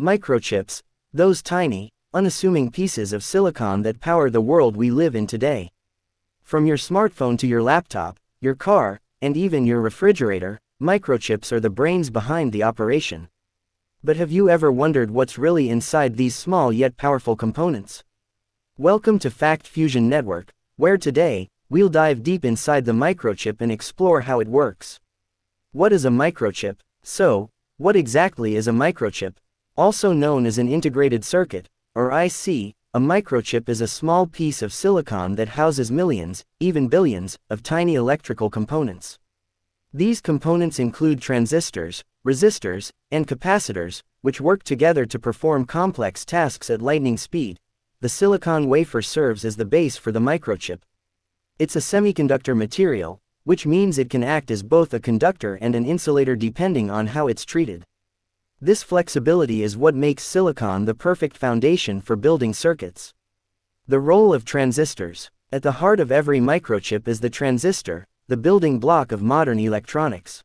Microchips, those tiny, unassuming pieces of silicon that power the world we live in today. From your smartphone to your laptop, your car, and even your refrigerator, microchips are the brains behind the operation. But have you ever wondered what's really inside these small yet powerful components? Welcome to Fact Fusion Network, where today, we'll dive deep inside the microchip and explore how it works. What is a microchip? So, what exactly is a microchip? Also known as an integrated circuit, or IC, a microchip is a small piece of silicon that houses millions, even billions, of tiny electrical components. These components include transistors, resistors, and capacitors, which work together to perform complex tasks at lightning speed. The silicon wafer serves as the base for the microchip. It's a semiconductor material, which means it can act as both a conductor and an insulator depending on how it's treated. This flexibility is what makes silicon the perfect foundation for building circuits. The role of transistors. At the heart of every microchip is the transistor, the building block of modern electronics.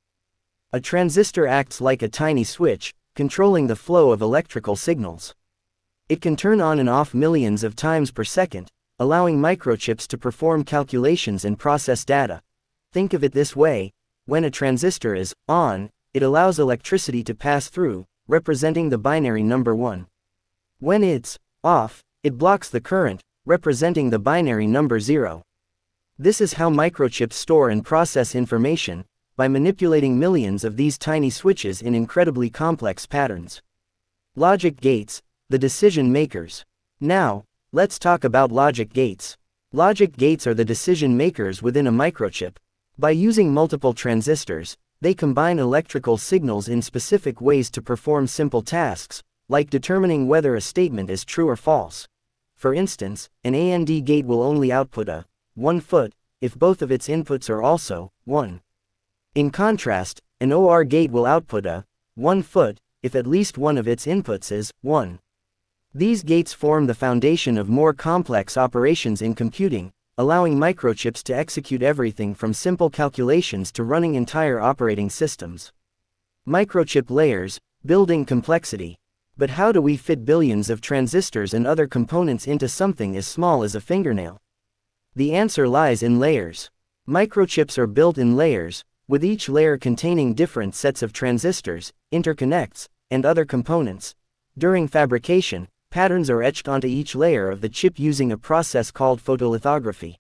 A transistor acts like a tiny switch, controlling the flow of electrical signals. It can turn on and off millions of times per second, allowing microchips to perform calculations and process data. Think of it this way: when a transistor is on, it allows electricity to pass through, representing the binary number 1. When it's off, it blocks the current, representing the binary number 0. This is how microchips store and process information, by manipulating millions of these tiny switches in incredibly complex patterns. Logic gates, the decision makers. Now, let's talk about logic gates. Logic gates are the decision makers within a microchip. By using multiple transistors, they combine electrical signals in specific ways to perform simple tasks, like determining whether a statement is true or false. For instance, an AND gate will only output a 1 if both of its inputs are also 1. In contrast, an OR gate will output a 1 if at least one of its inputs is 1. These gates form the foundation of more complex operations in computing, allowing microchips to execute everything from simple calculations to running entire operating systems. Microchip layers, building complexity. But how do we fit billions of transistors and other components into something as small as a fingernail? The answer lies in layers. Microchips are built in layers, with each layer containing different sets of transistors, interconnects, and other components. During fabrication, patterns are etched onto each layer of the chip using a process called photolithography.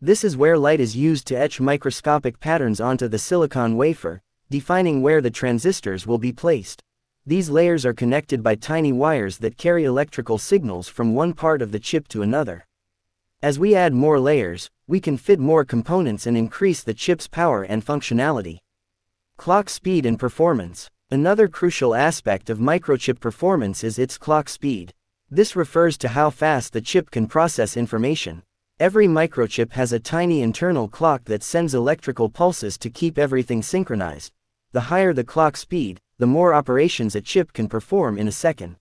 This is where light is used to etch microscopic patterns onto the silicon wafer, defining where the transistors will be placed. These layers are connected by tiny wires that carry electrical signals from one part of the chip to another. As we add more layers, we can fit more components and increase the chip's power and functionality. Clock speed and performance. Another crucial aspect of microchip performance is its clock speed. This refers to how fast the chip can process information. Every microchip has a tiny internal clock that sends electrical pulses to keep everything synchronized. The higher the clock speed, the more operations a chip can perform in a second.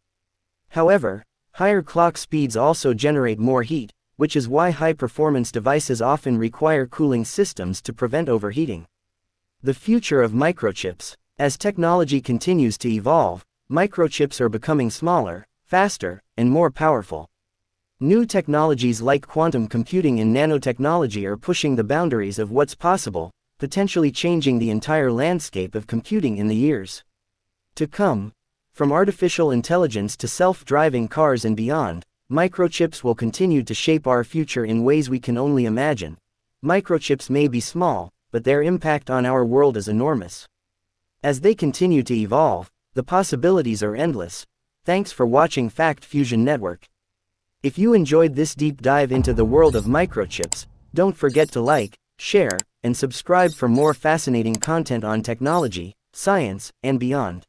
However, higher clock speeds also generate more heat, which is why high-performance devices often require cooling systems to prevent overheating. The future of microchips. As technology continues to evolve, microchips are becoming smaller, faster, and more powerful. New technologies like quantum computing and nanotechnology are pushing the boundaries of what's possible, potentially changing the entire landscape of computing in the years to come. From artificial intelligence to self-driving cars and beyond, microchips will continue to shape our future in ways we can only imagine. Microchips may be small, but their impact on our world is enormous. As they continue to evolve, the possibilities are endless. Thanks for watching Fact Fusion Network. If you enjoyed this deep dive into the world of microchips, don't forget to like, share, and subscribe for more fascinating content on technology, science, and beyond.